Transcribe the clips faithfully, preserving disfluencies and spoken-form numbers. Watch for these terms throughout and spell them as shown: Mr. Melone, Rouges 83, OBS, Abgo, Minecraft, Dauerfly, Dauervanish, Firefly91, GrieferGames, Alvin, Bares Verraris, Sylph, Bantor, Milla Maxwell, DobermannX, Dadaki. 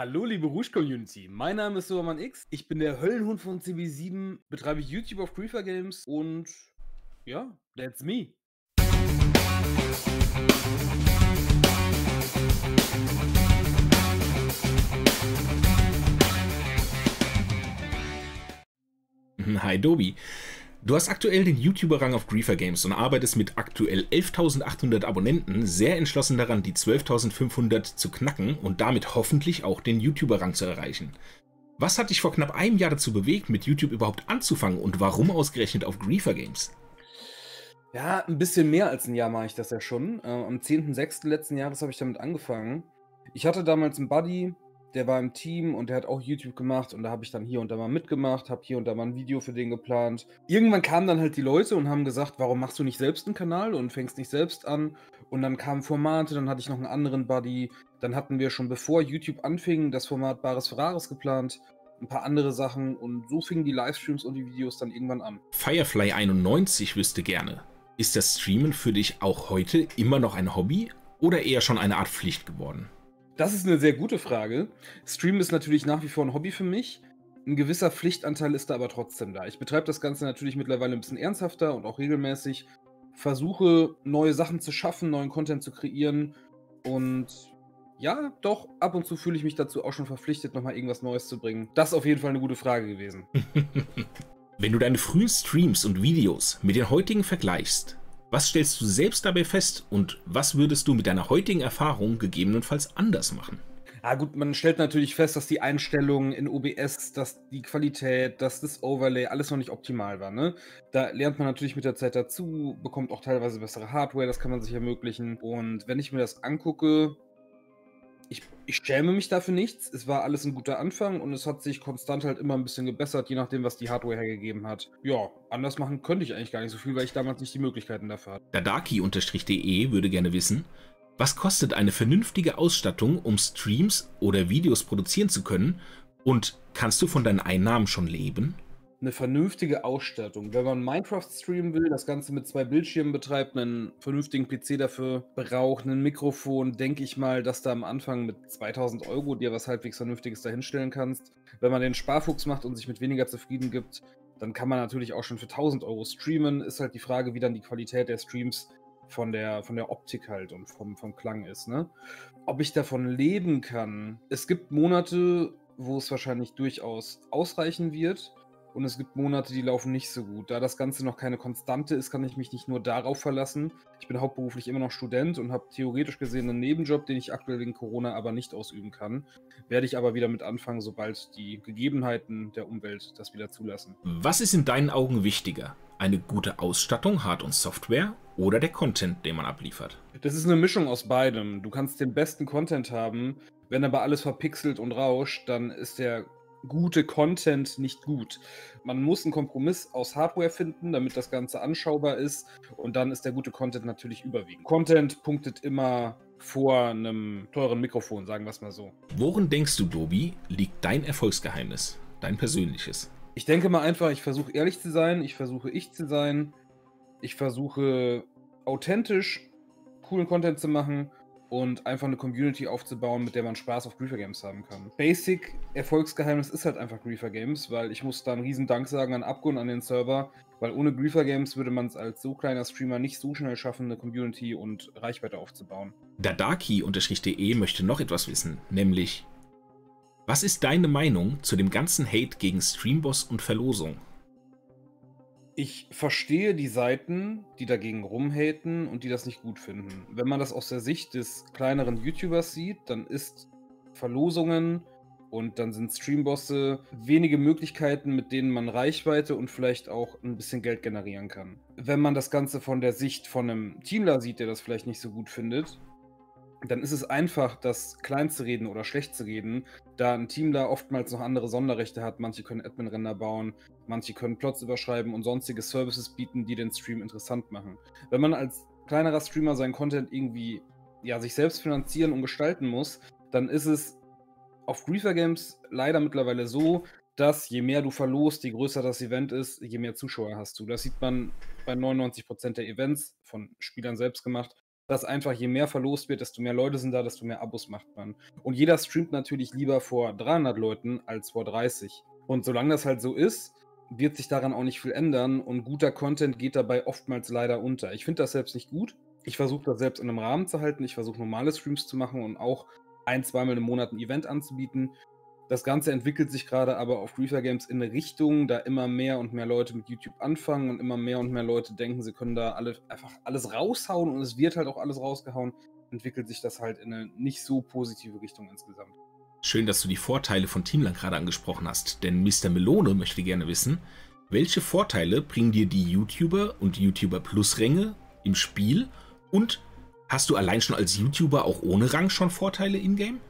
Hallo liebe Rouge-Community, mein Name ist DobermannX, ich bin der Höllenhund von C B sieben, betreibe ich YouTube auf GrieferGames und ja, that's me. Hi Dobi. Du hast aktuell den YouTuber-Rang auf GrieferGames und arbeitest mit aktuell elftausendachthundert Abonnenten sehr entschlossen daran, die zwölftausendfünfhundert zu knacken und damit hoffentlich auch den YouTuber-Rang zu erreichen. Was hat dich vor knapp einem Jahr dazu bewegt, mit YouTube überhaupt anzufangen und warum ausgerechnet auf GrieferGames? Ja, ein bisschen mehr als ein Jahr mache ich das ja schon. Am zehnten sechsten letzten Jahres habe ich damit angefangen. Ich hatte damals einen Buddy, der war im Team und der hat auch YouTube gemacht und da habe ich dann hier und da mal mitgemacht, habe hier und da mal ein Video für den geplant. Irgendwann kamen dann halt die Leute und haben gesagt, warum machst du nicht selbst einen Kanal und fängst nicht selbst an? Und dann kamen Formate, dann hatte ich noch einen anderen Buddy, dann hatten wir schon bevor YouTube anfing, das Format Bares Verraris geplant, ein paar andere Sachen und so fingen die Livestreams und die Videos dann irgendwann an. Firefly einundneunzig wüsste gerne, ist das Streamen für dich auch heute immer noch ein Hobby oder eher schon eine Art Pflicht geworden? Das ist eine sehr gute Frage. Streamen ist natürlich nach wie vor ein Hobby für mich. Ein gewisser Pflichtanteil ist da aber trotzdem da. Ich betreibe das Ganze natürlich mittlerweile ein bisschen ernsthafter und auch regelmäßig. Versuche, neue Sachen zu schaffen, neuen Content zu kreieren. Und ja, doch, ab und zu fühle ich mich dazu auch schon verpflichtet, nochmal irgendwas Neues zu bringen. Das ist auf jeden Fall eine gute Frage gewesen. Wenn du deine frühen Streams und Videos mit den heutigen vergleichst, was stellst du selbst dabei fest und was würdest du mit deiner heutigen Erfahrung gegebenenfalls anders machen? Ja gut, man stellt natürlich fest, dass die Einstellungen in O B S, dass die Qualität, dass das Overlay alles noch nicht optimal war, ne? Da lernt man natürlich mit der Zeit dazu, bekommt auch teilweise bessere Hardware, das kann man sich ermöglichen. Und wenn ich mir das angucke, ich, ich schäme mich dafür nichts. Es war alles ein guter Anfang und es hat sich konstant halt immer ein bisschen gebessert, je nachdem, was die Hardware hergegeben hat. Ja, anders machen könnte ich eigentlich gar nicht so viel, weil ich damals nicht die Möglichkeiten dafür hatte. Dadaki punkt de würde gerne wissen, was kostet eine vernünftige Ausstattung, um Streams oder Videos produzieren zu können und kannst du von deinen Einnahmen schon leben? Eine vernünftige Ausstattung. Wenn man Minecraft streamen will, das Ganze mit zwei Bildschirmen betreibt, einen vernünftigen P C dafür braucht, ein Mikrofon, denke ich mal, dass da am Anfang mit zweitausend Euro dir was halbwegs Vernünftiges dahinstellen kannst. Wenn man den Sparfuchs macht und sich mit weniger zufrieden gibt, dann kann man natürlich auch schon für tausend Euro streamen. Ist halt die Frage, wie dann die Qualität der Streams von der, von der Optik halt und vom, vom Klang ist, ne? Ob ich davon leben kann? Es gibt Monate, wo es wahrscheinlich durchaus ausreichen wird. Und es gibt Monate, die laufen nicht so gut. Da das Ganze noch keine Konstante ist, kann ich mich nicht nur darauf verlassen. Ich bin hauptberuflich immer noch Student und habe theoretisch gesehen einen Nebenjob, den ich aktuell wegen Corona aber nicht ausüben kann. Werde ich aber wieder mit anfangen, sobald die Gegebenheiten der Umwelt das wieder zulassen. Was ist in deinen Augen wichtiger? Eine gute Ausstattung, Hard- und Software oder der Content, den man abliefert? Das ist eine Mischung aus beidem. Du kannst den besten Content haben, wenn aber alles verpixelt und rauscht, dann ist der gute Content nicht gut. Man muss einen Kompromiss aus Hardware finden, damit das Ganze anschaubar ist und dann ist der gute Content natürlich überwiegend. Content punktet immer vor einem teuren Mikrofon, sagen wir es mal so. Worin denkst du, Dobi, liegt dein Erfolgsgeheimnis, dein persönliches? Ich denke mal einfach, ich versuche ehrlich zu sein, ich versuche ich zu sein, ich versuche authentisch coolen Content zu machen und einfach eine Community aufzubauen, mit der man Spaß auf GrieferGames haben kann. Basic Erfolgsgeheimnis ist halt einfach GrieferGames, weil ich muss da einen riesen Dank sagen an Abgo und an den Server, weil ohne GrieferGames würde man es als so kleiner Streamer nicht so schnell schaffen, eine Community und Reichweite aufzubauen. Dadaki punkt de möchte noch etwas wissen, nämlich was ist deine Meinung zu dem ganzen Hate gegen Streamboss und Verlosung? Ich verstehe die Seiten, die dagegen rumhaten und die das nicht gut finden. Wenn man das aus der Sicht des kleineren YouTubers sieht, dann ist Verlosungen und dann sind Streambosse wenige Möglichkeiten, mit denen man Reichweite und vielleicht auch ein bisschen Geld generieren kann. Wenn man das Ganze von der Sicht von einem Teamler sieht, der das vielleicht nicht so gut findet, dann ist es einfach, das klein zu reden oder schlecht zu reden, da ein Team da oftmals noch andere Sonderrechte hat. Manche können Admin-Render bauen, manche können Plots überschreiben und sonstige Services bieten, die den Stream interessant machen. Wenn man als kleinerer Streamer seinen Content irgendwie ja, sich selbst finanzieren und gestalten muss, dann ist es auf GrieferGames leider mittlerweile so, dass je mehr du verlost, je größer das Event ist, je mehr Zuschauer hast du. Das sieht man bei neunundneunzig Prozent der Events von Spielern selbst gemacht. dass einfach je mehr verlost wird, desto mehr Leute sind da, desto mehr Abos macht man. Und jeder streamt natürlich lieber vor dreihundert Leuten als vor dreißig. Und solange das halt so ist, wird sich daran auch nicht viel ändern und guter Content geht dabei oftmals leider unter. Ich finde das selbst nicht gut. Ich versuche das selbst in einem Rahmen zu halten. Ich versuche normale Streams zu machen und auch ein-, zweimal im Monat ein Event anzubieten. Das Ganze entwickelt sich gerade aber auf GrieferGames in eine Richtung, da immer mehr und mehr Leute mit YouTube anfangen und immer mehr und mehr Leute denken, sie können da alle, einfach alles raushauen und es wird halt auch alles rausgehauen, entwickelt sich das halt in eine nicht so positive Richtung insgesamt. Schön, dass du die Vorteile von Teamland gerade angesprochen hast, denn Mister Melone möchte gerne wissen, welche Vorteile bringen dir die YouTuber und YouTuber Plus Ränge im Spiel und hast du allein schon als YouTuber auch ohne Rang schon Vorteile in-game?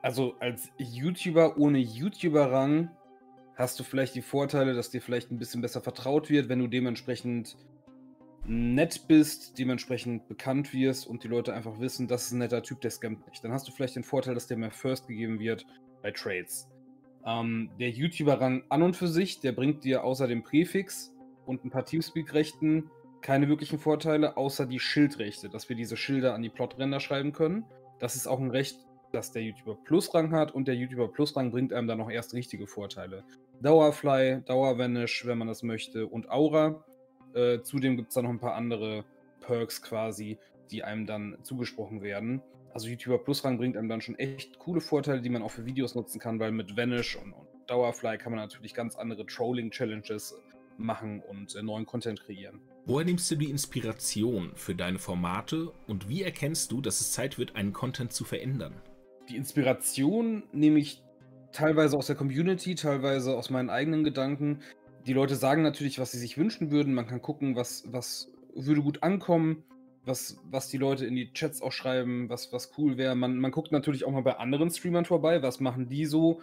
Also als YouTuber ohne YouTuber-Rang hast du vielleicht die Vorteile, dass dir vielleicht ein bisschen besser vertraut wird, wenn du dementsprechend nett bist, dementsprechend bekannt wirst und die Leute einfach wissen, das ist ein netter Typ, der scammt nicht. Dann hast du vielleicht den Vorteil, dass dir mehr First gegeben wird bei Trades. Ähm, der YouTuber-Rang an und für sich, der bringt dir außer dem Präfix und ein paar Teamspeak-Rechten keine wirklichen Vorteile, außer die Schildrechte, dass wir diese Schilder an die Plotränder schreiben können. Das ist auch ein Recht, dass der YouTuber Plus Rang hat und der YouTuber Plus Rang bringt einem dann noch erst richtige Vorteile. Dauerfly, Dauervanish, wenn man das möchte und Aura. Äh, zudem gibt es dann noch ein paar andere Perks quasi, die einem dann zugesprochen werden. Also YouTuber Plus Rang bringt einem dann schon echt coole Vorteile, die man auch für Videos nutzen kann, weil mit Vanish und, und Dauerfly kann man natürlich ganz andere Trolling-Challenges machen und äh, neuen Content kreieren. Woher nimmst du die Inspiration für deine Formate und wie erkennst du, dass es Zeit wird, einen Content zu verändern? Die Inspiration nehme ich teilweise aus der Community, teilweise aus meinen eigenen Gedanken. Die Leute sagen natürlich, was sie sich wünschen würden. Man kann gucken, was, was würde gut ankommen, was, was die Leute in die Chats auch schreiben, was, was cool wäre. Man, man guckt natürlich auch mal bei anderen Streamern vorbei, was machen die so.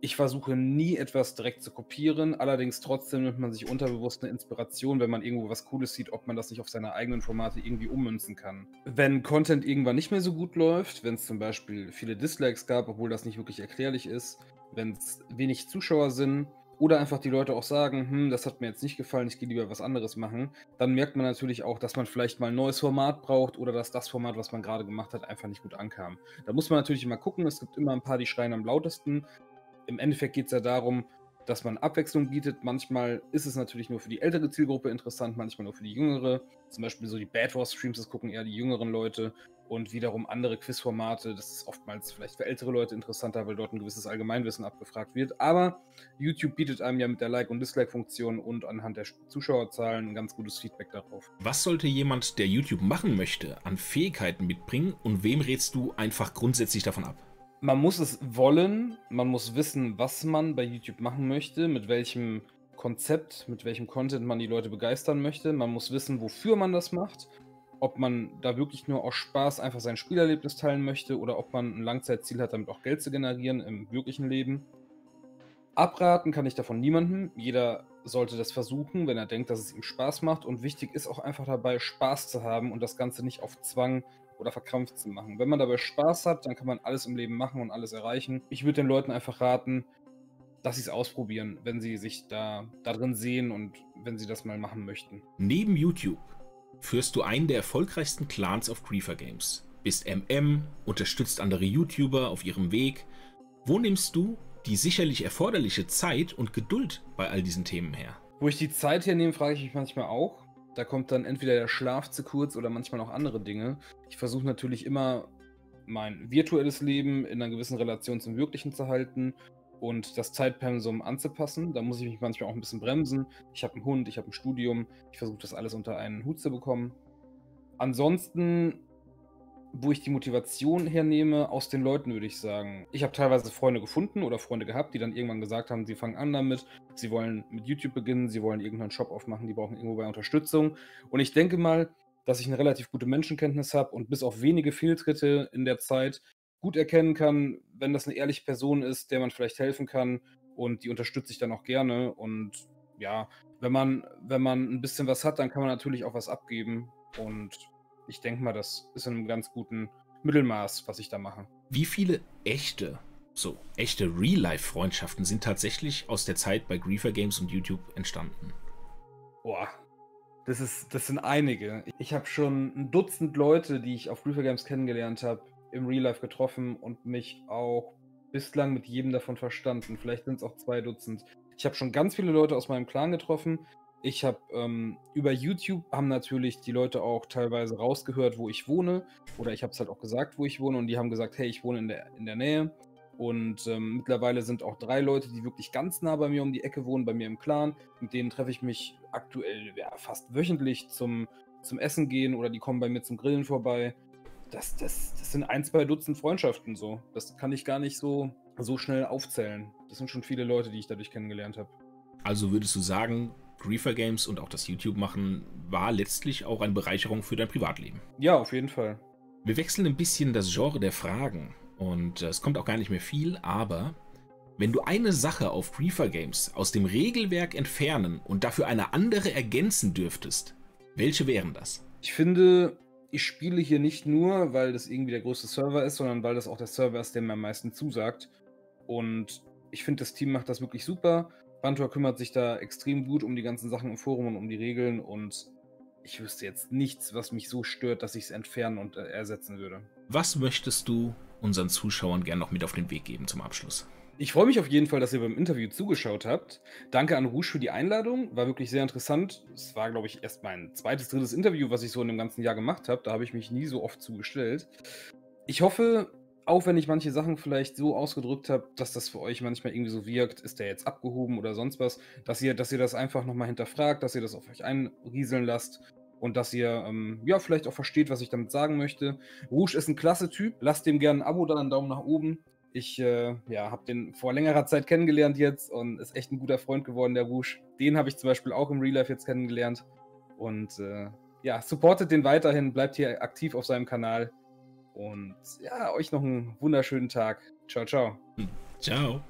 Ich versuche nie etwas direkt zu kopieren, allerdings trotzdem nimmt man sich unterbewusst eine Inspiration, wenn man irgendwo was Cooles sieht, ob man das nicht auf seine eigenen Formate irgendwie ummünzen kann. Wenn Content irgendwann nicht mehr so gut läuft, wenn es zum Beispiel viele Dislikes gab, obwohl das nicht wirklich erklärlich ist, wenn es wenig Zuschauer sind oder einfach die Leute auch sagen, hm, das hat mir jetzt nicht gefallen, ich gehe lieber was anderes machen, dann merkt man natürlich auch, dass man vielleicht mal ein neues Format braucht oder dass das Format, was man gerade gemacht hat, einfach nicht gut ankam. Da muss man natürlich immer gucken, es gibt immer ein paar, die schreien am lautesten. Im Endeffekt geht es ja darum, dass man Abwechslung bietet. Manchmal ist es natürlich nur für die ältere Zielgruppe interessant, manchmal nur für die jüngere. Zum Beispiel so die Bad Wars Streams, das gucken eher die jüngeren Leute. Und wiederum andere Quizformate, das ist oftmals vielleicht für ältere Leute interessanter, weil dort ein gewisses Allgemeinwissen abgefragt wird. Aber YouTube bietet einem ja mit der Like- und Dislike-Funktion und anhand der Zuschauerzahlen ein ganz gutes Feedback darauf. Was sollte jemand, der YouTube machen möchte, an Fähigkeiten mitbringen und wem rätst du einfach grundsätzlich davon ab? Man muss es wollen, man muss wissen, was man bei YouTube machen möchte, mit welchem Konzept, mit welchem Content man die Leute begeistern möchte. Man muss wissen, wofür man das macht, ob man da wirklich nur aus Spaß einfach sein Spielerlebnis teilen möchte oder ob man ein Langzeitziel hat, damit auch Geld zu generieren im wirklichen Leben. Abraten kann ich davon niemandem. Jeder sollte das versuchen, wenn er denkt, dass es ihm Spaß macht. Und wichtig ist auch einfach dabei, Spaß zu haben und das Ganze nicht auf Zwang oder verkrampft zu machen. Wenn man dabei Spaß hat, dann kann man alles im Leben machen und alles erreichen. Ich würde den Leuten einfach raten, dass sie es ausprobieren, wenn sie sich da, da drin sehen und wenn sie das mal machen möchten. Neben YouTube führst du einen der erfolgreichsten Clans auf GrieferGames, bist M M, unterstützt andere YouTuber auf ihrem Weg. Wo nimmst du die sicherlich erforderliche Zeit und Geduld bei all diesen Themen her? Wo ich die Zeit hernehme, frage ich mich manchmal auch. Da kommt dann entweder der Schlaf zu kurz oder manchmal auch andere Dinge. Ich versuche natürlich immer, mein virtuelles Leben in einer gewissen Relation zum Wirklichen zu halten und das Zeitpensum anzupassen. Da muss ich mich manchmal auch ein bisschen bremsen. Ich habe einen Hund, ich habe ein Studium. Ich versuche das alles unter einen Hut zu bekommen. Ansonsten, wo ich die Motivation hernehme, aus den Leuten, würde ich sagen. Ich habe teilweise Freunde gefunden oder Freunde gehabt, die dann irgendwann gesagt haben, sie fangen an damit, sie wollen mit YouTube beginnen, sie wollen irgendeinen Shop aufmachen, die brauchen irgendwo bei Unterstützung. Und ich denke mal, dass ich eine relativ gute Menschenkenntnis habe und bis auf wenige Fehltritte in der Zeit gut erkennen kann, wenn das eine ehrliche Person ist, der man vielleicht helfen kann und die unterstütze ich dann auch gerne. Und ja, wenn man, wenn man ein bisschen was hat, dann kann man natürlich auch was abgeben und ich denke mal, das ist in einem ganz guten Mittelmaß, was ich da mache. Wie viele echte, so echte Real-Life-Freundschaften sind tatsächlich aus der Zeit bei GrieferGames und YouTube entstanden? Boah, Das, ist, das sind einige. Ich habe schon ein Dutzend Leute, die ich auf GrieferGames kennengelernt habe, im Real Life getroffen und mich auch bislang mit jedem davon verstanden. Vielleicht sind es auch zwei Dutzend. Ich habe schon ganz viele Leute aus meinem Clan getroffen. Ich habe ähm, über YouTube haben natürlich die Leute auch teilweise rausgehört, wo ich wohne. Oder ich habe es halt auch gesagt, wo ich wohne. Und die haben gesagt, hey, ich wohne in der, in der Nähe. Und ähm, mittlerweile sind auch drei Leute, die wirklich ganz nah bei mir um die Ecke wohnen, bei mir im Clan. Mit denen treffe ich mich aktuell ja, fast wöchentlich zum, zum Essen gehen oder die kommen bei mir zum Grillen vorbei. Das, das, das sind ein, zwei Dutzend Freundschaften so. Das kann ich gar nicht so, so schnell aufzählen. Das sind schon viele Leute, die ich dadurch kennengelernt habe. Also würdest du sagen, GrieferGames und auch das YouTube-Machen war letztlich auch eine Bereicherung für dein Privatleben? Ja, auf jeden Fall. Wir wechseln ein bisschen das Genre der Fragen. Und es kommt auch gar nicht mehr viel, aber wenn du eine Sache auf GrieferGames aus dem Regelwerk entfernen und dafür eine andere ergänzen dürftest, welche wären das? Ich finde, ich spiele hier nicht nur, weil das irgendwie der größte Server ist, sondern weil das auch der Server ist, der mir am meisten zusagt. Und ich finde, das Team macht das wirklich super. Bantor kümmert sich da extrem gut um die ganzen Sachen im Forum und um die Regeln. Und ich wüsste jetzt nichts, was mich so stört, dass ich es entfernen und ersetzen würde. Was möchtest du unseren Zuschauern gerne noch mit auf den Weg geben zum Abschluss? Ich freue mich auf jeden Fall, dass ihr beim Interview zugeschaut habt. Danke an Rouge für die Einladung, war wirklich sehr interessant. Es war, glaube ich, erst mein zweites, drittes Interview, was ich so in dem ganzen Jahr gemacht habe. Da habe ich mich nie so oft zugestellt. Ich hoffe, auch wenn ich manche Sachen vielleicht so ausgedrückt habe, dass das für euch manchmal irgendwie so wirkt, ist der jetzt abgehoben oder sonst was, dass ihr, dass ihr das einfach nochmal hinterfragt, dass ihr das auf euch einrieseln lasst. Und dass ihr ähm, ja, vielleicht auch versteht, was ich damit sagen möchte. Rouge ist ein klasse Typ. Lasst dem gerne ein Abo, dann einen Daumen nach oben. Ich äh, ja, habe den vor längerer Zeit kennengelernt jetzt und ist echt ein guter Freund geworden, der Rouge. Den habe ich zum Beispiel auch im Real Life jetzt kennengelernt. Und äh, ja, supportet den weiterhin. Bleibt hier aktiv auf seinem Kanal. Und ja, euch noch einen wunderschönen Tag. Ciao, ciao. Ciao.